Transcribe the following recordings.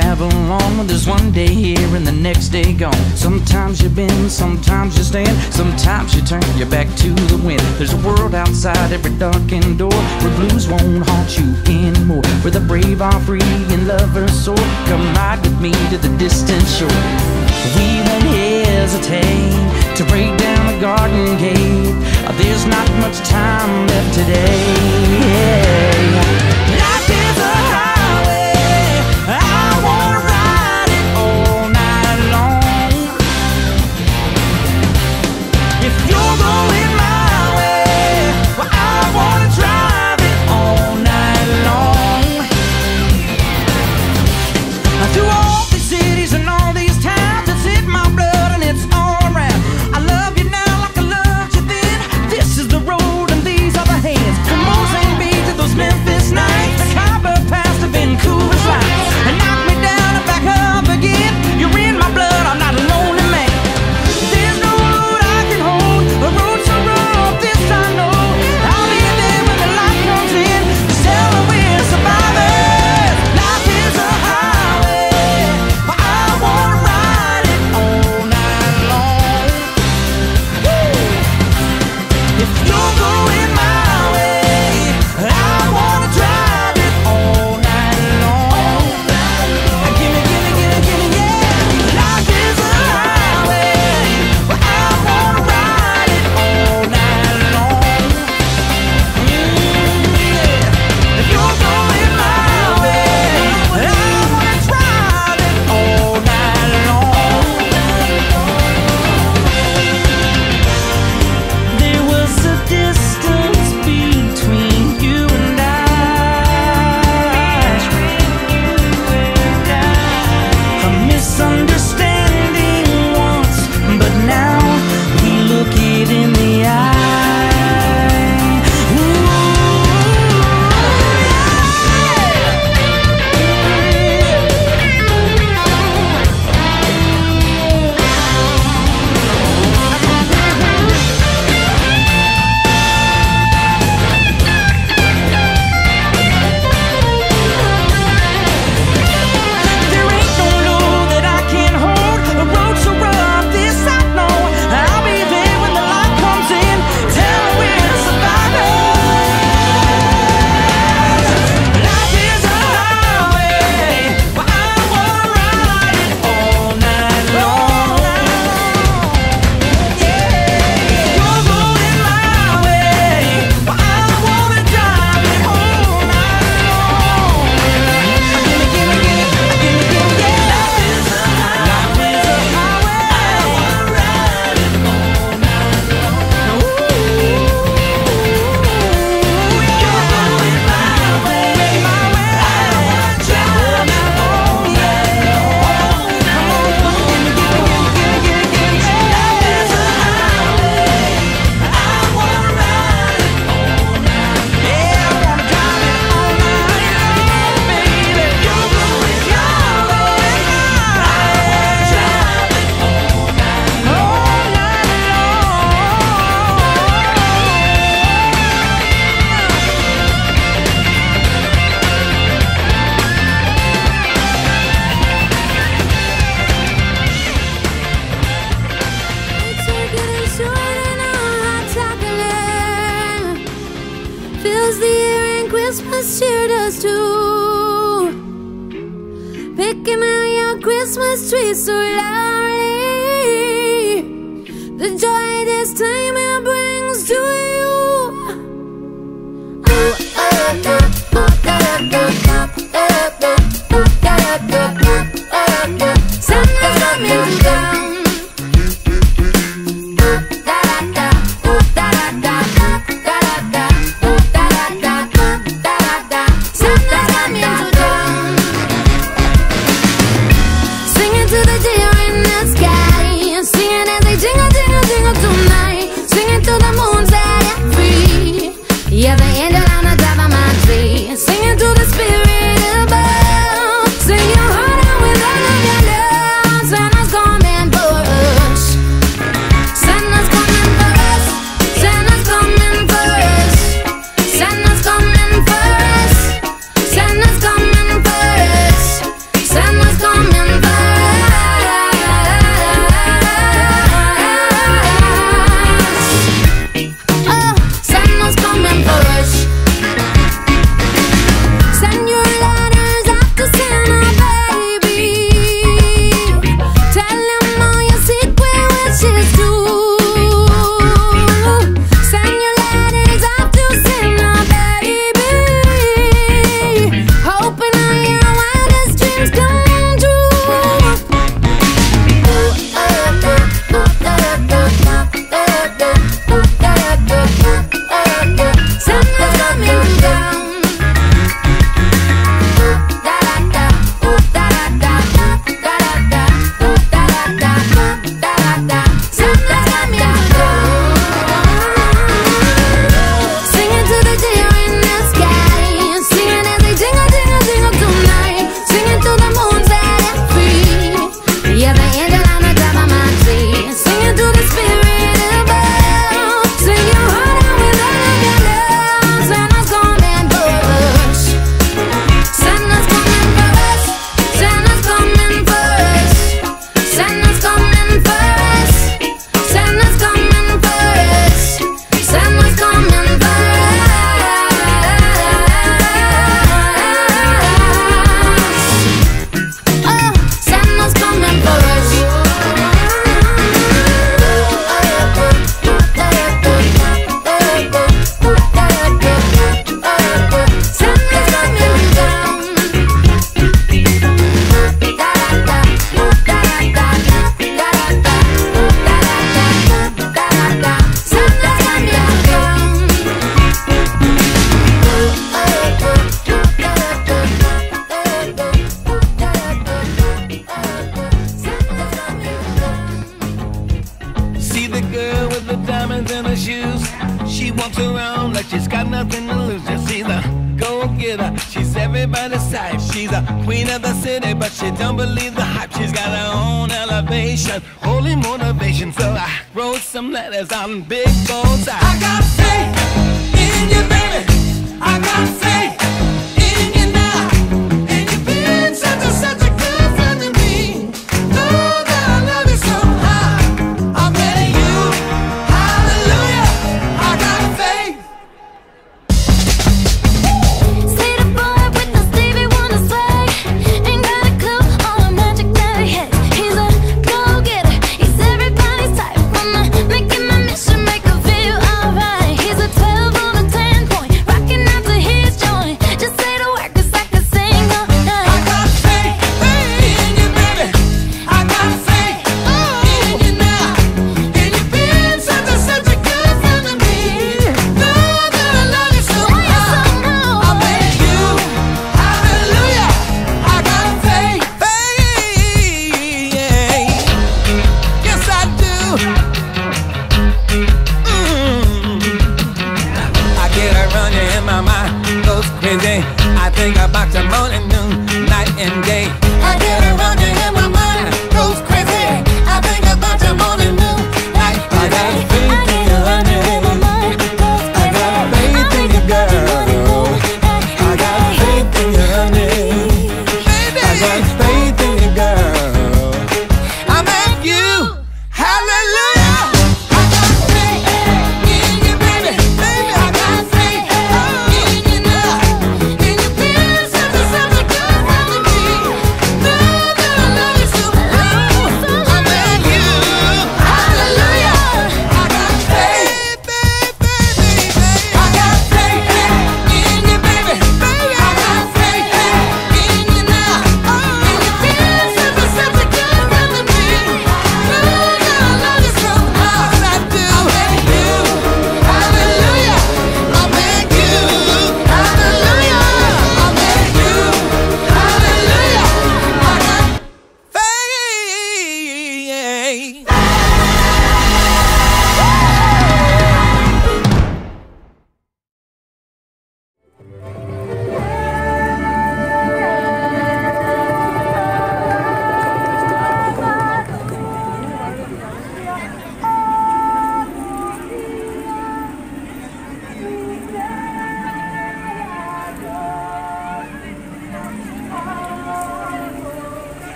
travel on. There's one day here and the next day gone. Sometimes you bend, sometimes you stand, sometimes you turn your back to the wind. There's a world outside every darkened door, where blues won't haunt you anymore, where the brave are free and lovers soar. Come ride with me to the distant shore. We won't hesitate to break down the garden gate. There's not much time left today. The year and Christmas cheered us too, picking out your Christmas tree so loudly, the joy this time it brings to you. Oh, oh, oh, oh, oh, oh, oh. Singing to the moon's light. walks around like she's got nothing to lose. Just she's a go-getter, she's everybody's type. She's a queen of the city, but she don't believe the hype. She's got her own elevation, holy motivation. So I wrote some letters on big goals. I got faith in you, baby. I got faith. It's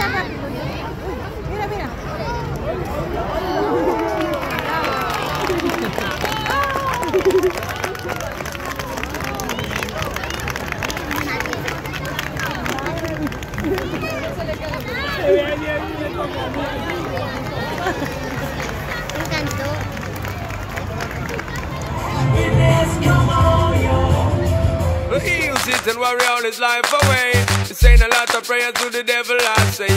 Mira, mira. And worry all his life away. Saying a lot of prayers to the devil. I say,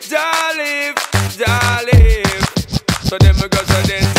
Jah live, Jah live. So then we go, so then